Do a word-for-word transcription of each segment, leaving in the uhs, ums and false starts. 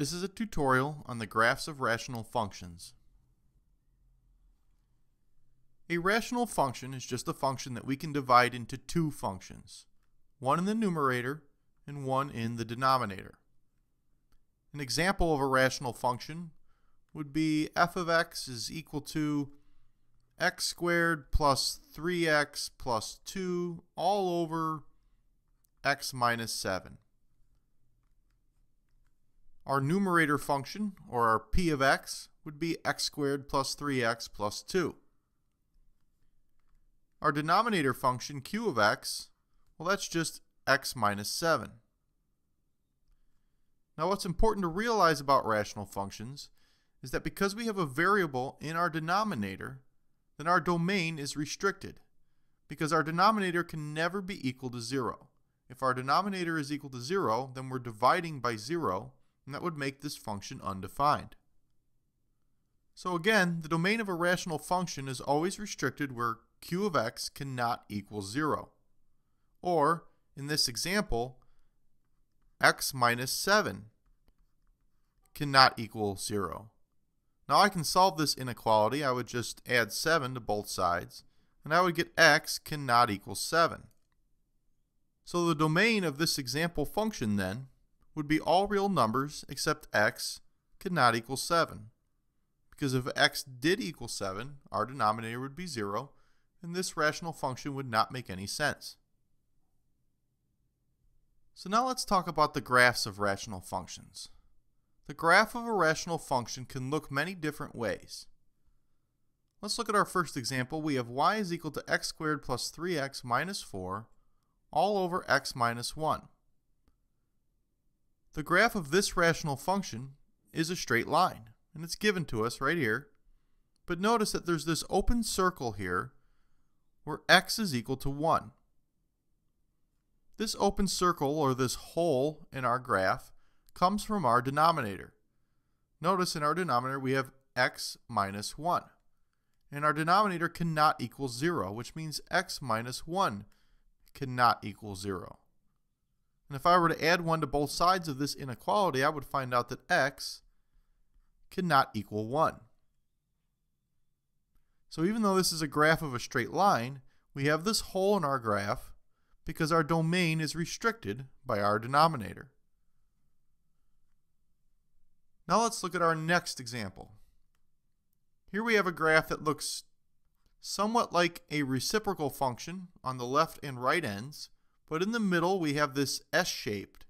This is a tutorial on the graphs of rational functions. A rational function is just a function that we can divide into two functions, one in the numerator and one in the denominator. An example of a rational function would be f of x is equal to x squared plus three x plus two all over x minus seven. Our numerator function, or our p of x, would be x squared plus three x plus two. Our denominator function, q of x, well, that's just x minus seven. Now, what's important to realize about rational functions is that because we have a variable in our denominator, then our domain is restricted, because our denominator can never be equal to zero. If our denominator is equal to zero, then we're dividing by zero, and that would make this function undefined. So again, the domain of a rational function is always restricted where q of x cannot equal zero. Or, in this example, x minus seven cannot equal zero. Now I can solve this inequality. I would just add seven to both sides, and I would get x cannot equal seven. So the domain of this example function then would be all real numbers except x could not equal seven. Because if x did equal seven, our denominator would be zero, and this rational function would not make any sense. So now let's talk about the graphs of rational functions. The graph of a rational function can look many different ways. Let's look at our first example. We have y is equal to x squared plus three x minus four all over x minus one. The graph of this rational function is a straight line, and it's given to us right here. But notice that there's this open circle here where x is equal to one. This open circle, or this hole in our graph, comes from our denominator. Notice in our denominator we have x minus one. And our denominator cannot equal zero, which means x minus one cannot equal zero. And if I were to add one to both sides of this inequality, I would find out that x cannot equal one. So even though this is a graph of a straight line, we have this hole in our graph because our domain is restricted by our denominator. Now let's look at our next example. Here we have a graph that looks somewhat like a reciprocal function on the left and right ends, but in the middle we have this S-shaped.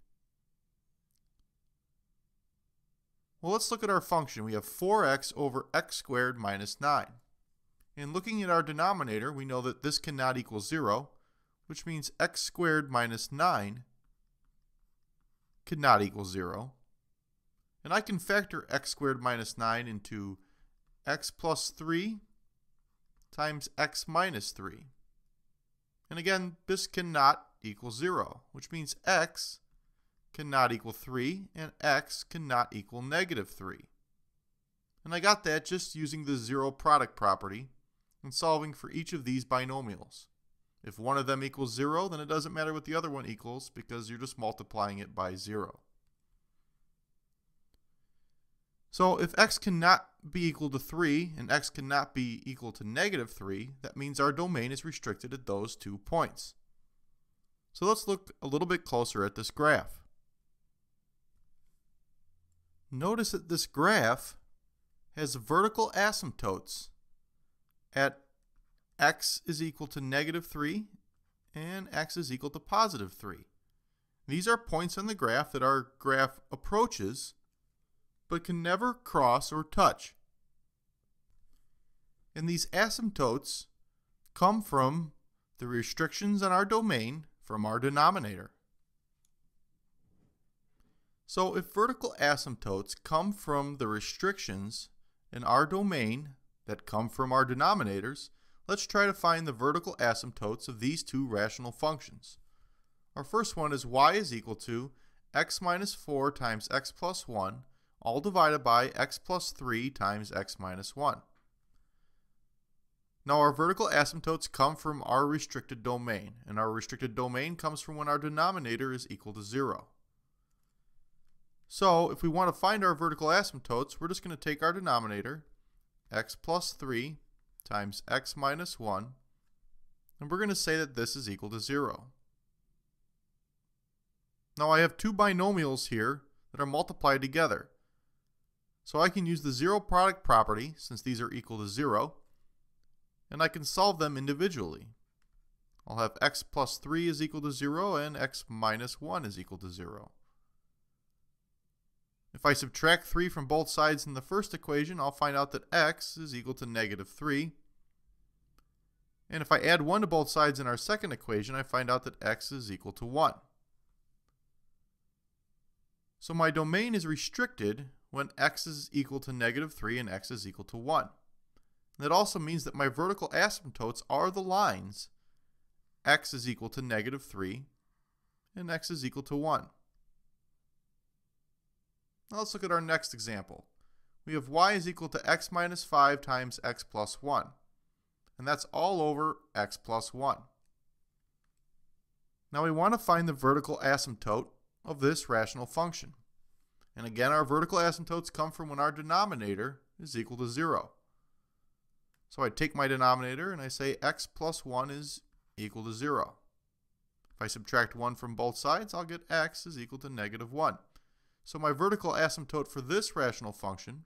Well, let's look at our function. We have four x over x squared minus nine. And looking at our denominator, we know that this cannot equal zero, which means x squared minus nine cannot equal zero. And I can factor x squared minus nine into x plus three times x minus three. And again, this cannot equal zero, which means x cannot equal three and x cannot equal negative three. And I got that just using the zero product property and solving for each of these binomials. If one of them equals zero, then it doesn't matter what the other one equals because you're just multiplying it by zero. So if x cannot be equal to three and x cannot be equal to negative three, that means our domain is restricted at those two points. So let's look a little bit closer at this graph. Notice that this graph has vertical asymptotes at x is equal to negative three and x is equal to positive three. These are points on the graph that our graph approaches but can never cross or touch. And these asymptotes come from the restrictions on our domain from our denominator. So if vertical asymptotes come from the restrictions in our domain that come from our denominators, let's try to find the vertical asymptotes of these two rational functions. Our first one is y is equal to x minus four times x plus one all divided by x plus three times x minus one. Now our vertical asymptotes come from our restricted domain, and our restricted domain comes from when our denominator is equal to zero. So if we want to find our vertical asymptotes, we're just going to take our denominator, x plus three times x minus one, and we're going to say that this is equal to zero. Now I have two binomials here that are multiplied together. So I can use the zero product property, since these are equal to zero, and I can solve them individually. I'll have x plus three is equal to zero and x minus one is equal to zero. If I subtract three from both sides in the first equation, I'll find out that x is equal to negative three. And if I add one to both sides in our second equation, I find out that x is equal to one. So my domain is restricted when x is equal to negative three and x is equal to one. And that also means that my vertical asymptotes are the lines x is equal to negative three and x is equal to one. Now let's look at our next example. We have y is equal to x minus five times x plus one. And that's all over x plus one. Now we want to find the vertical asymptote of this rational function. And again, our vertical asymptotes come from when our denominator is equal to zero. So I take my denominator and I say x plus one is equal to zero. If I subtract one from both sides, I'll get x is equal to negative one. So my vertical asymptote for this rational function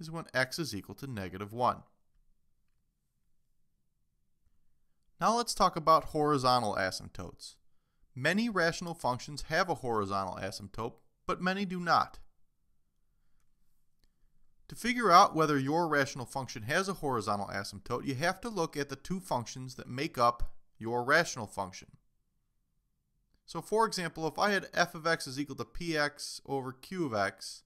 is when x is equal to negative one. Now let's talk about horizontal asymptotes. Many rational functions have a horizontal asymptote, but many do not. To figure out whether your rational function has a horizontal asymptote, you have to look at the two functions that make up your rational function. So for example, if I had f of x is equal to px over q of x,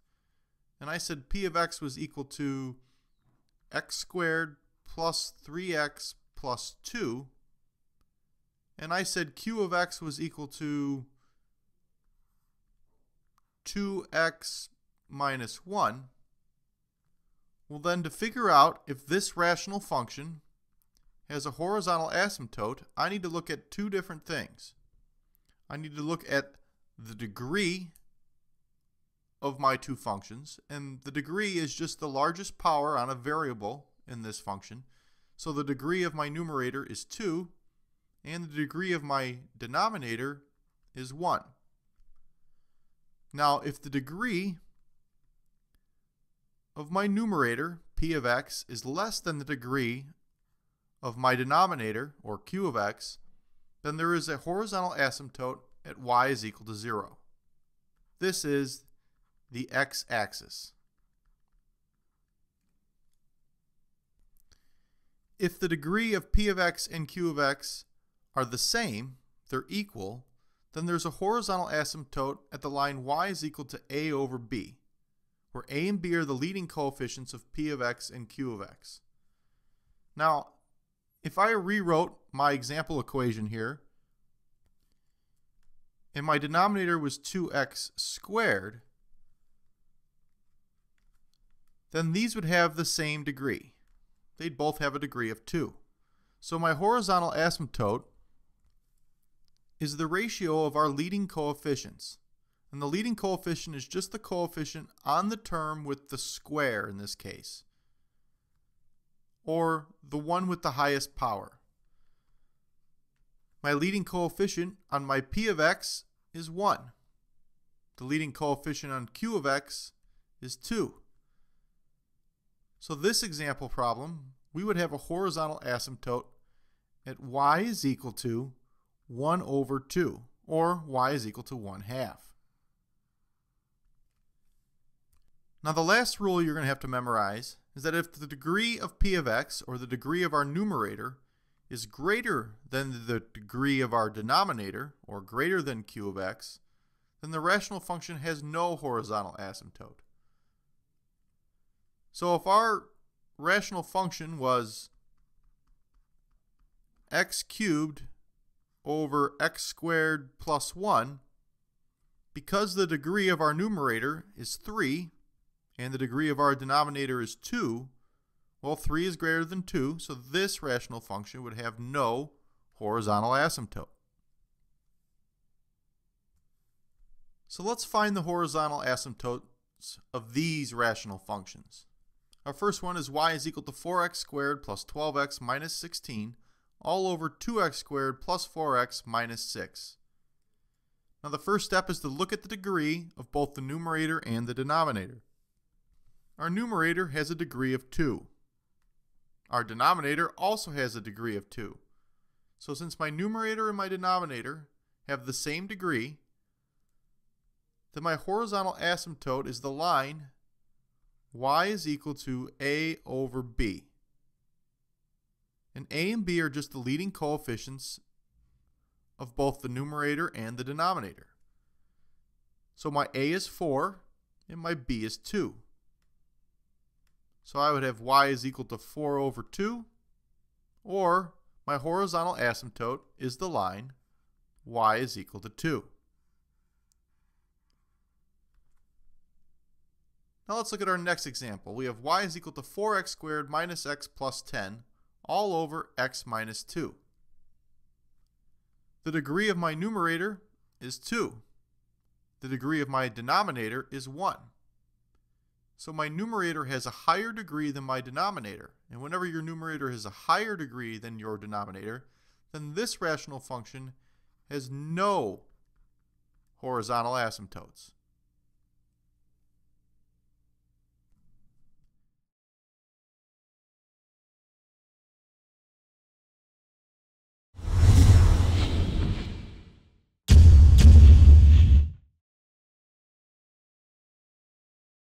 and I said p of x was equal to x squared plus three x plus two, and I said q of x was equal to two x minus one, well then to figure out if this rational function has a horizontal asymptote, I need to look at two different things. I need to look at the degree of my two functions, and the degree is just the largest power on a variable in this function. So the degree of my numerator is two, and the degree of my denominator is one. Now, if the degree of my numerator, p of x, is less than the degree of my denominator, or q of x, then there is a horizontal asymptote at y is equal to zero. This is the x-axis. If the degree of p of x and q of x are the same, they're equal, then there's a horizontal asymptote at the line y is equal to a over b, where a and b are the leading coefficients of p of x and q of x. Now, if I rewrote my example equation here, and my denominator was two x squared, then these would have the same degree. They'd both have a degree of two. So my horizontal asymptote is the ratio of our leading coefficients. And the leading coefficient is just the coefficient on the term with the square in this case, or the one with the highest power. My leading coefficient on my p of x is one. The leading coefficient on q of x is two. So this example problem, we would have a horizontal asymptote at y is equal to one over two, or y is equal to one half. Now the last rule you're going to have to memorize is that if the degree of p of x, or the degree of our numerator, is greater than the degree of our denominator, or greater than q of x, then the rational function has no horizontal asymptote. So if our rational function was x cubed over x squared plus one, because the degree of our numerator is three and the degree of our denominator is two, well, three is greater than two, so this rational function would have no horizontal asymptote. So let's find the horizontal asymptotes of these rational functions. Our first one is y is equal to four x squared plus twelve x minus sixteen all over two x squared plus four x minus six. Now the first step is to look at the degree of both the numerator and the denominator. Our numerator has a degree of two. Our denominator also has a degree of two. So since my numerator and my denominator have the same degree, then my horizontal asymptote is the line y is equal to a over b. And a and b are just the leading coefficients of both the numerator and the denominator. So my a is four and my b is two. So I would have y is equal to four over two, or my horizontal asymptote is the line y is equal to two. Now let's look at our next example. We have y is equal to four x squared minus x plus ten all over x minus two. The degree of my numerator is two. The degree of my denominator is one. So my numerator has a higher degree than my denominator. And whenever your numerator has a higher degree than your denominator, then this rational function has no horizontal asymptotes.